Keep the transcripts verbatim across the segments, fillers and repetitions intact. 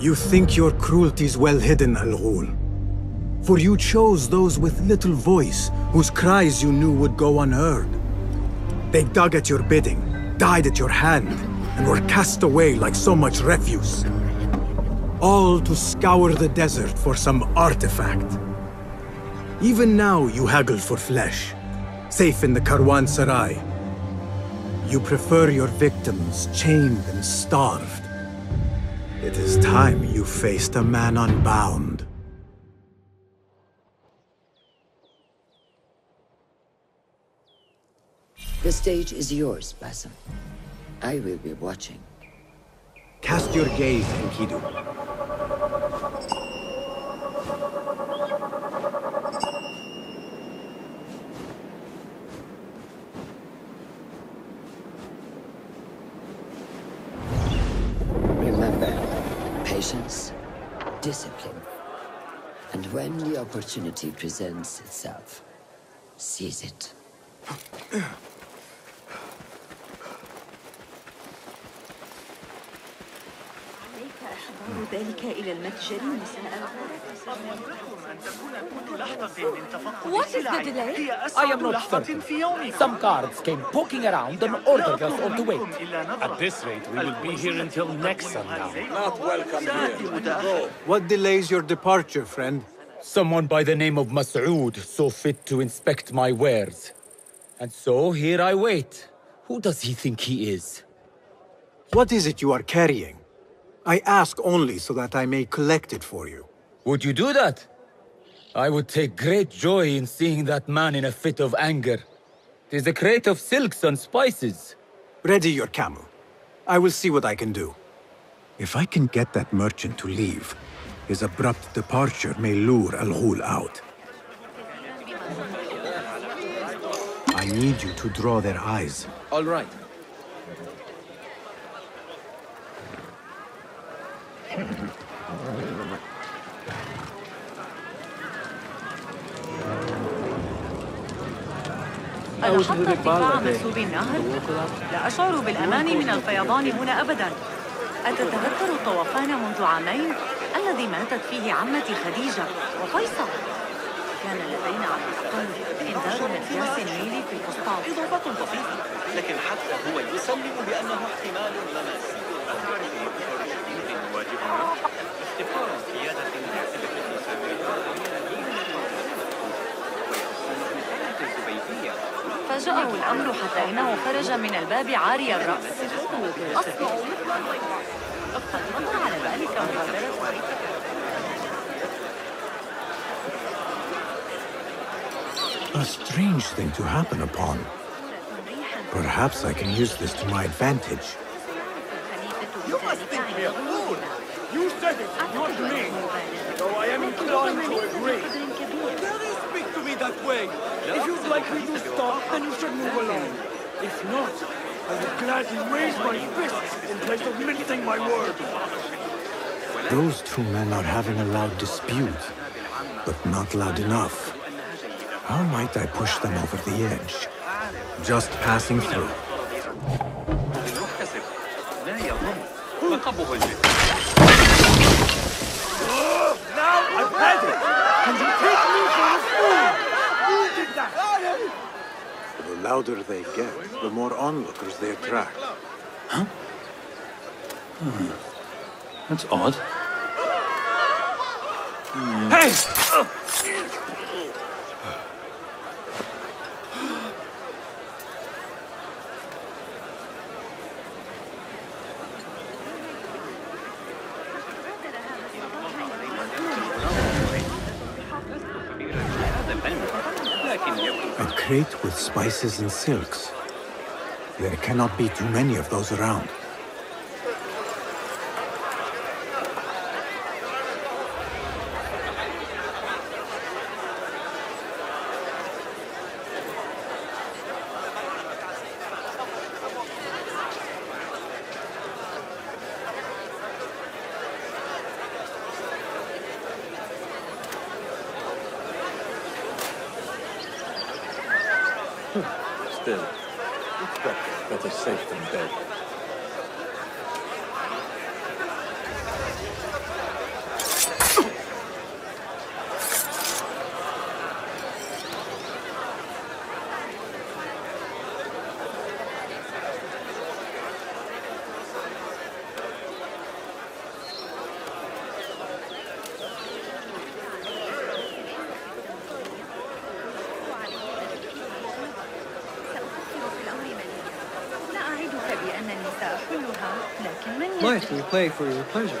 You think your cruelty's well hidden, Al-Ghul. For you chose those with little voice, whose cries you knew would go unheard. They dug at your bidding, died at your hand, and were cast away like so much refuse. All to scour the desert for some artifact. Even now you haggle for flesh, safe in the Karwan Sarai. You prefer your victims chained and starved. It is time you faced a man unbound. The stage is yours, Basim. I will be watching. Cast your gaze, Enkidu. Remember, patience, discipline, and when the opportunity presents itself, seize it. ذلك إلى المتجر مساء. What is the delay? I am not certain. Some guards came poking around and ordered us all to wait. At this rate, we will be here until next sundown. Not welcome here. What delays your departure, friend? Someone by the name of Mas'ud saw fit to inspect my wares. And so here I wait. Who does he think he is? What is it you are carrying? I ask only so that I may collect it for you. Would you do that? I would take great joy in seeing that man in a fit of anger. There's a crate of silks and spices. Ready your camel. I will see what I can do. If I can get that merchant to leave, his abrupt departure may lure Al-Ghul out. I need you to draw their eyes. All right. أنا حتى ارتفاع منسوب النهر لا أشعر بالأمان من الفيضان هنا أبداً. أتتذكر الطوفان منذ عامين الذي ماتت فيه عمتي خديجة وفيصل. كان لدينا على الأقل إنذار مقياس النيل في القسطاس. إضافة طفيفة، لكن حتى هو يسلم بأنه احتمال لماسي. فاجأه الأمر حتى إنه خرج من الباب عاري الرأس. أصبح على ذلك A strange thing to happen upon. Perhaps I can use this to my advantage. You must think me a fool. You said it, not me. Though I am inclined to agree. Dare you speak to me that way? If you'd like me to stop, then you should move along. If not, I would gladly raise my fists in place of mincing my words. Those two men are having a loud dispute, but not loud enough. How might I push them over the edge? Just passing through. Now I've had it! Can you take me for a fool? You did that! The louder they get, the more onlookers they attract. Huh? Hmm. That's odd. Hmm. Hey! Crate with spices and silks. There cannot be too many of those around. Still, it's better, better safe than dead. Mice, we play for your pleasure.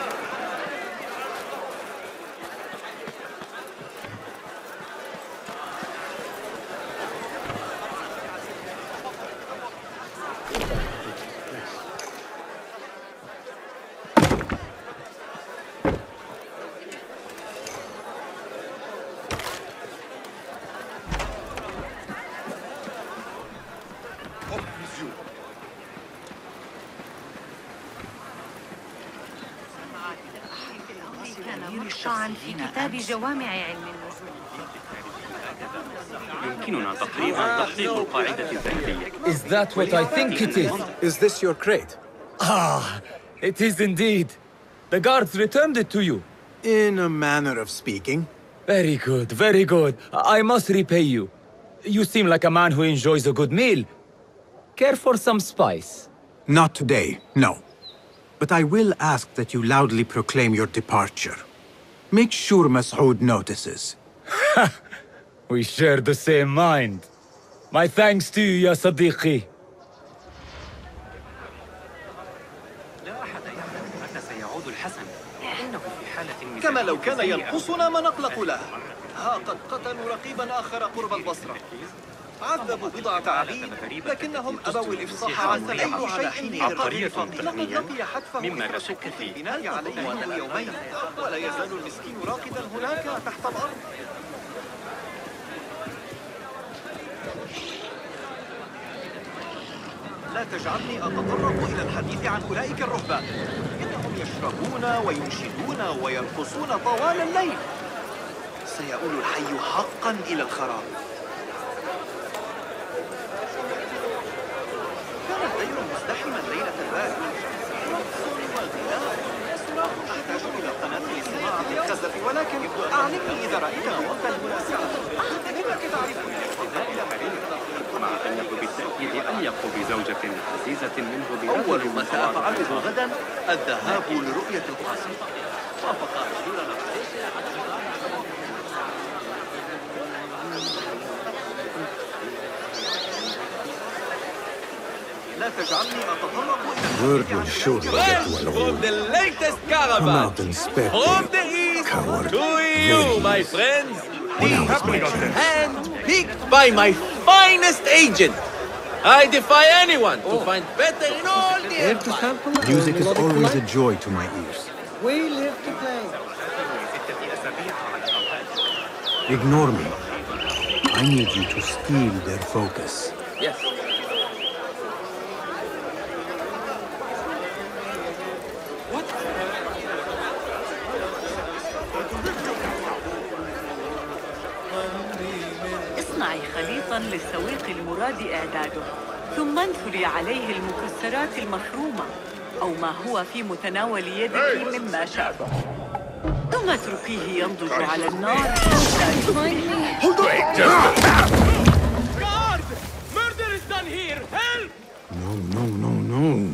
في كتاب جوامع علم النجوم يمكننا تقريبا تحقيق القاعدة الذهبية. Is that what I think it is? Is this your crate? Ah, it is indeed. The guards returned it to you. In a manner of speaking. Very good, very good. I must repay you. You seem like a man who enjoys a good meal. Care for some spice? Not today, no. But I will ask that you loudly proclaim your departure. Make sure Mas'ud notices. We share the same mind. My thanks to you, ya Sadiqi. لا أحد يعلم أن سيعود الحسن. إنه في حالة كما لو كان ينقصنا ما نقلق له. ها قد قتلوا رقيبا آخر قرب البصرة. عذبوا بضعة عبيد لكنهم أبوا الإفصاح عن أي شيء عن طريقة تقنية مما لا شك فيه. البناء عليه يومين ولا يزال المسكين راقدا هناك تحت الأرض. لا تجعلني أتطرق إلى الحديث عن أولئك الرهبان. إنهم يشربون وينشدون ويرقصون طوال الليل. سيؤول الحي حقا إلى الخراب. مزدحما ليلة البارحة رقص وغناء صراخ. أحتاج إلى قناة لصناعة القذف ولكن أعلمني إذا رأيتها وقتا واسعا. كيف تعرفني؟ مع أنه بالتأكيد أليق بزوجة عزيزة منه. أول ما سأفعله غدا الذهاب لرؤية القاصر. وافق أجورنا. Word will surely get to Al-Ghul. Come out and spare me, coward. To you, my friends, the happening of the hand picked by my finest agent. I defy anyone to find better in all the empire. Music is always a joy to my ears. We live to play. Ignore me. I need you to steal their focus. Yes. للسويق المراد إعداده ثم انثري عليه المكسرات المخرومة أو ما هو في متناول يدك مما شابه ثم اتركيه ينضج على النار. No, no, no, no.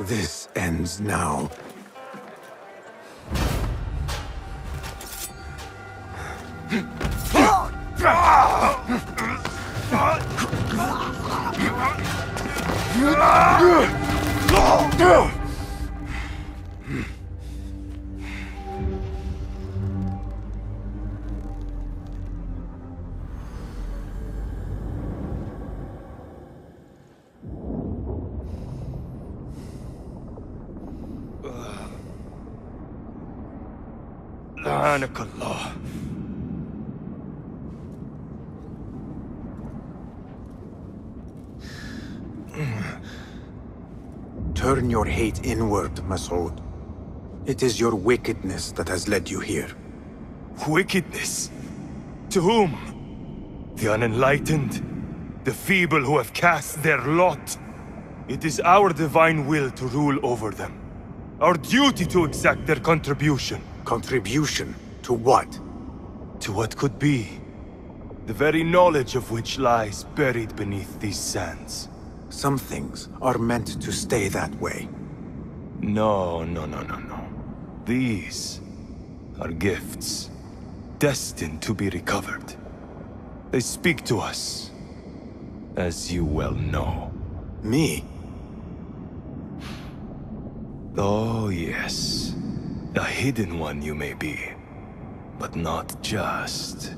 This ends now. لعنك الله. Turn your hate inward, Mas'ud. It is your wickedness that has led you here. Wickedness? To whom? The unenlightened? The feeble who have cast their lot? It is our divine will to rule over them. Our duty to exact their contribution. Contribution? To what? To what could be. The very knowledge of which lies buried beneath these sands. Some things are meant to stay that way. No, no, no, no, no. These are gifts destined to be recovered. They speak to us, as you well know. Me? Oh, yes. A hidden one you may be, but not just.